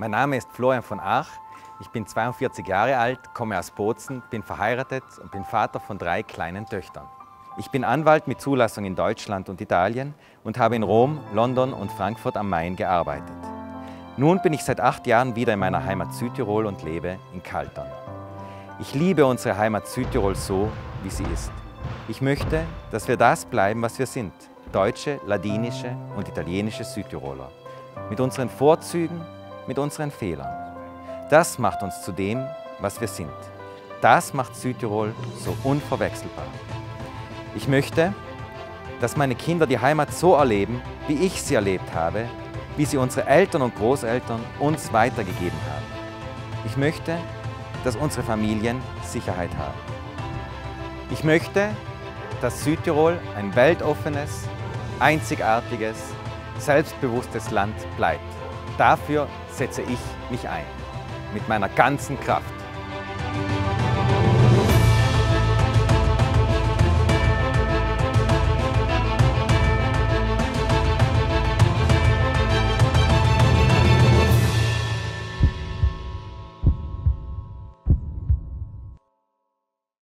Mein Name ist Florian von Ach, ich bin 42 Jahre alt, komme aus Bozen, bin verheiratet und bin Vater von 3 kleinen Töchtern. Ich bin Anwalt mit Zulassung in Deutschland und Italien und habe in Rom, London und Frankfurt am Main gearbeitet. Nun bin ich seit 8 Jahren wieder in meiner Heimat Südtirol und lebe in Kaltern. Ich liebe unsere Heimat Südtirol so, wie sie ist. Ich möchte, dass wir das bleiben, was wir sind, deutsche, ladinische und italienische Südtiroler. Mit unseren Vorzügen, mit unseren Fehlern. Das macht uns zu dem, was wir sind. Das macht Südtirol so unverwechselbar. Ich möchte, dass meine Kinder die Heimat so erleben, wie ich sie erlebt habe, wie sie unsere Eltern und Großeltern uns weitergegeben haben. Ich möchte, dass unsere Familien Sicherheit haben. Ich möchte, dass Südtirol ein weltoffenes, einzigartiges, selbstbewusstes Land bleibt. Dafür setze ich mich ein, mit meiner ganzen Kraft.